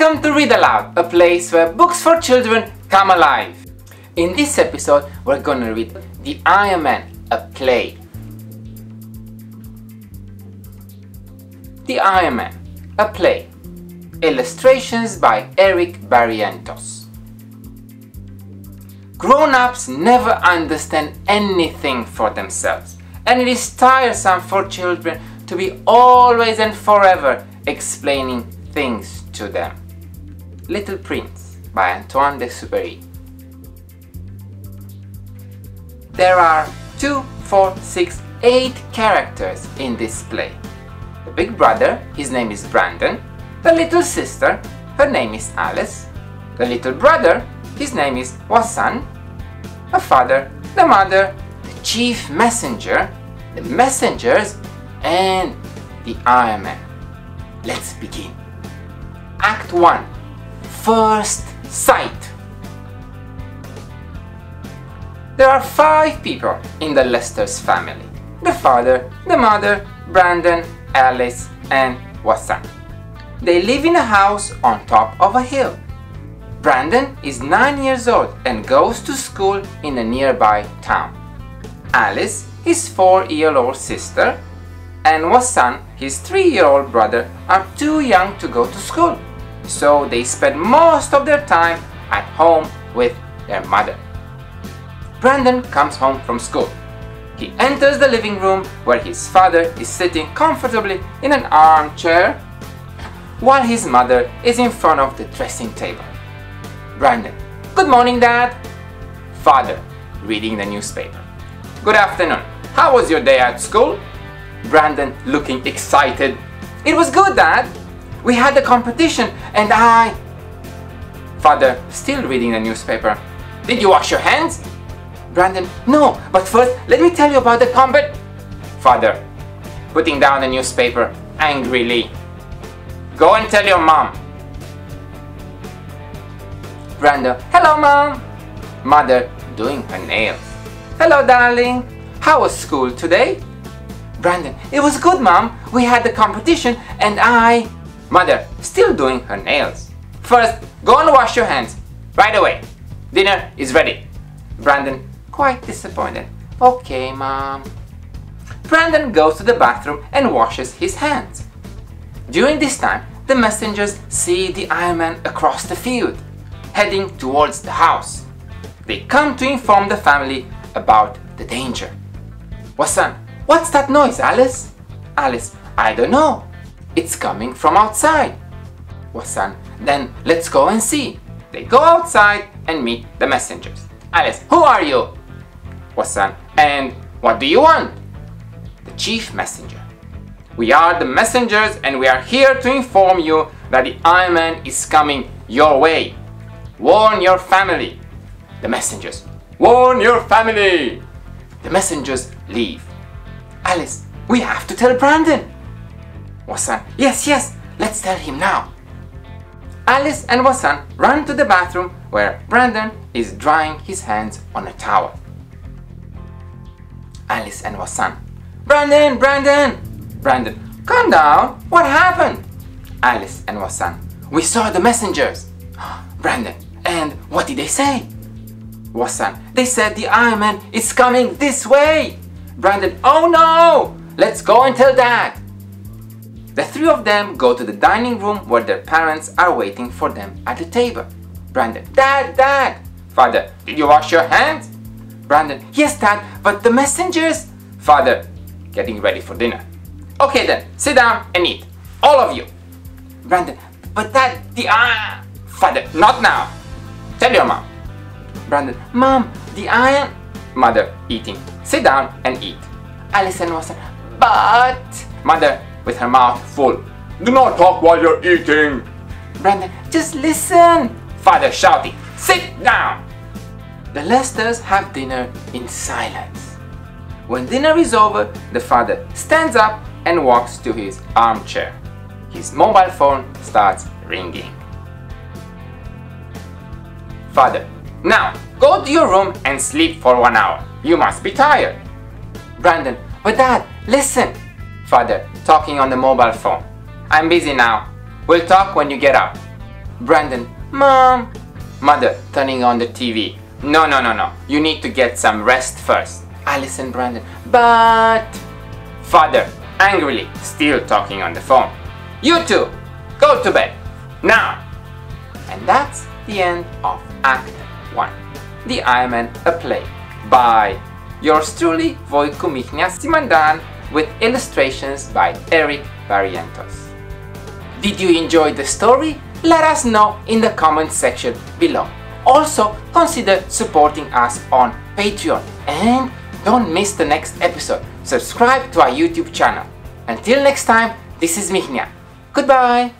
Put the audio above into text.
Welcome to Read Aloud, a place where books for children come alive. In this episode, we're gonna read The Ironman, a play. The Ironman, a play. Illustrations by Eric Barrientos. Grown-ups never understand anything for themselves, and it is tiresome for children to be always and forever explaining things to them. Little Prince by Antoine de Saint-Exupéry. There are 2, 4, 6, 8 characters in this play. The big brother, his name is Brandon. The little sister, her name is Alice. The little brother, his name is Wasan. The father, the mother, the chief messenger, the messengers, and the Ironman. Let's begin. Act 1. First sight. There are 5 people in the Lester's family. The father, the mother, Brandon, Alice, and Wasan. They live in a house on top of a hill. Brandon is 9 years old and goes to school in a nearby town. Alice, his 4-year-old sister, and Wasan, his 3-year-old brother, are too young to go to school, so they spend most of their time at home with their mother. Brandon comes home from school. He enters the living room where his father is sitting comfortably in an armchair while his mother is in front of the dressing table. Brandon: "Good morning, Dad." Father, reading the newspaper: "Good afternoon. How was your day at school?" Brandon, looking excited: "It was good, Dad. We had a competition and I..." Father, still reading the newspaper: "Did you wash your hands?" Brandon: "No, but first let me tell you about the combat..." Father, putting down the newspaper angrily: "Go and tell your mom." Brandon: "Hello, Mom." Mother, doing her nails: "Hello, darling. How was school today?" Brandon: "It was good, Mom. We had the competition and I..." Mother, still doing her nails: "First, go and wash your hands. Right away. Dinner is ready." Brandon, quite disappointed: "Okay, Mom." Brandon goes to the bathroom and washes his hands. During this time, the messengers see the Ironman across the field, heading towards the house. They come to inform the family about the danger. Wasan: "What's that noise, Alice?" Alice: "I don't know. It's coming from outside." Wasan: "Then let's go and see." They go outside and meet the messengers. Alice: "Who are you?" Wasan: "And what do you want?" The chief messenger: "We are the messengers and we are here to inform you that the Ironman is coming your way. Warn your family." The messengers: "Warn your family." The messengers leave. Alice: "We have to tell Brandon." Wasan: Yes, let's tell him now." Alice and Wasan run to the bathroom where Brandon is drying his hands on a towel. Alice and Wasan: Brandon! Brandon: "Calm down, what happened?" Alice and Wasan: "We saw the messengers." Brandon: "And what did they say?" Wasan: "They said the Ironman is coming this way." Brandon: "Oh no! Let's go and tell Dad." The 3 of them go to the dining room where their parents are waiting for them at the table. Brandon: Dad! Father: "Did you wash your hands?" Brandon: "Yes, Dad, but the messengers..." Father, getting ready for dinner: "Okay then, sit down and eat, all of you." Brandon: "But Dad, the... Father: "Not now. Tell your mom." Brandon: "Mom, the iron..." Mother, eating: "Sit down and eat." Alice and Wasan: "But..." Mother, with her mouth full: "Do not talk while you're eating." Brandon: "Just listen." Father, shouting: "Sit down." The Lesters have dinner in silence. When dinner is over, the father stands up and walks to his armchair. His mobile phone starts ringing. Father: "Now, go to your room and sleep for 1 hour. You must be tired." Brandon: "But Dad, listen." Father, talking on the mobile phone: "I'm busy now. We'll talk when you get up." Brandon, Mom! Mother, turning on the TV. No, no, no, no. You need to get some rest first. Alice and Brandon, but... Father, angrily, still talking on the phone. You two, go to bed, now! And that's the end of Act 1. The Ironman, a play, by yours truly, Voicu Mihnea Simandan, with illustrations by Eric Barrientos. Did you enjoy the story? Let us know in the comments section below. Also, consider supporting us on Patreon, and don't miss the next episode. Subscribe to our YouTube channel. Until next time, this is Mihnea. Goodbye!